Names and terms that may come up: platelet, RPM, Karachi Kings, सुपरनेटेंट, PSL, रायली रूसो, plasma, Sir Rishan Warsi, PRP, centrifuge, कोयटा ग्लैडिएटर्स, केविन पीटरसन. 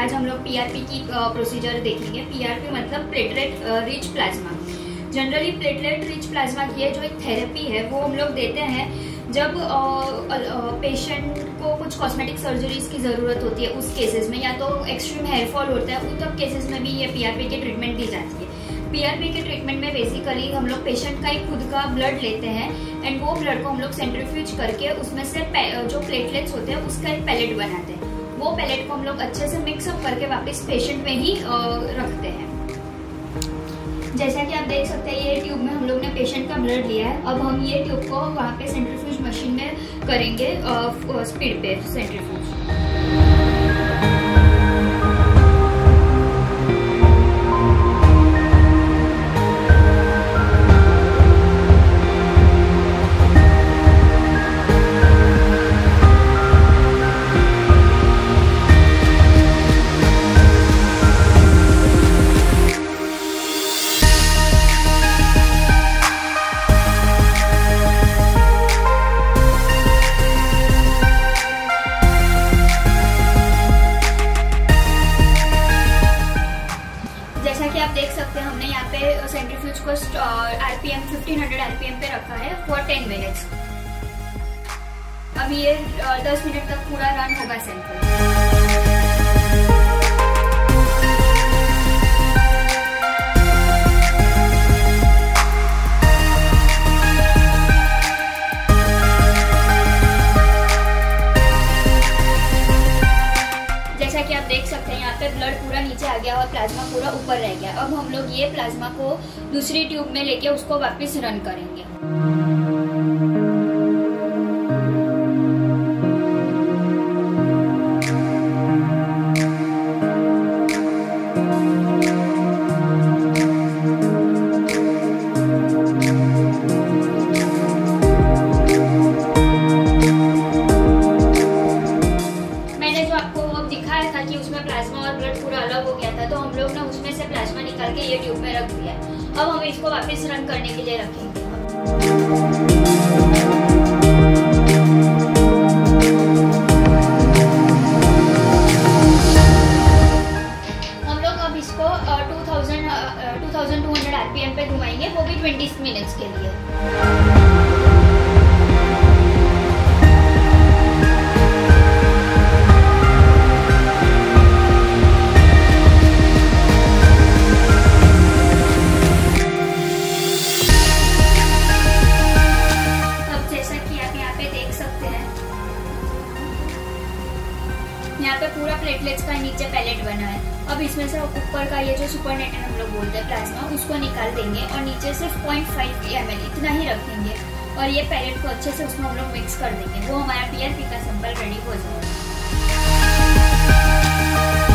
आज हम लोग पीआरपी की प्रोसीजर देखेंगे। पीआरपी मतलब platelet rich plasma. Generally platelet rich plasma की है जो एक थेरेपी है वो हम लोग देते हैं जब पेशेंट को कुछ कॉस्मेटिक सर्जरीज की ज़रूरत होती है उस केसेस में, या तो एक्सट्रीम हेयरफॉल होता है उन तब केसेस में भी ये पीआरपी की ट्रीटमेंट दी जाती है। पीआरपी के ट्रीटमेंट में बेसिकली हम लोग पेशेंट का एक खुद का ब्लड लेते हैं एंड वो ब्लड को हम लोग सेंट्रीफ्यूज करके उसमें से जो प्लेटलेट्स होते हैं उसका एक पैलेट बनाते हैं। वो पैलेट को हम लोग अच्छे से मिक्सअप करके वापस पेशेंट में ही रखते हैं। जैसा कि आप देख सकते हैं ये ट्यूब में हम लोग ने पेशेंट का ब्लड लिया है। अब हम ये ट्यूब को वहाँ पे सेंट्रीफ्यूज मशीन में करेंगे स्पीड पे सेंट्रीफ्यूज। आप देख सकते हैं हमने यहाँ पे सेंट्रीफ्यूज को आरपीएम 1500 आरपीएम पे रखा है फॉर 10 मिनट्स। अब ये 10 मिनट तक पूरा रन होगा सैंपल। जैसा कि आप देख सकते हैं यहाँ पे ब्लड पूरा नीचे आ गया और प्लाज्मा पूरा ऊपर रह गया। अब हम लोग ये प्लाज्मा को दूसरी ट्यूब में लेके उसको वापस रन करेंगे। के ये ट्यूब में रख दिया। अब हम इसको वापस रन करने के लिए रखेंगे। हम लोग अब इसको 2200 आरपीएम पे घुमाएंगे, वो भी 20 मिनट्स के लिए। यहाँ पे पूरा प्लेटलेट्स का नीचे पैलेट बना है। अब इसमें से ऊपर का ये जो सुपरनेटेंट हम लोग बोलते हैं प्लाज्मा उसको निकाल देंगे और नीचे सिर्फ 0.5 ml इतना ही रखेंगे और ये पैलेट को अच्छे से उसमें हम लोग मिक्स कर देंगे। वो हमारा पीआरपी का सैंपल रेडी हो जाएगा।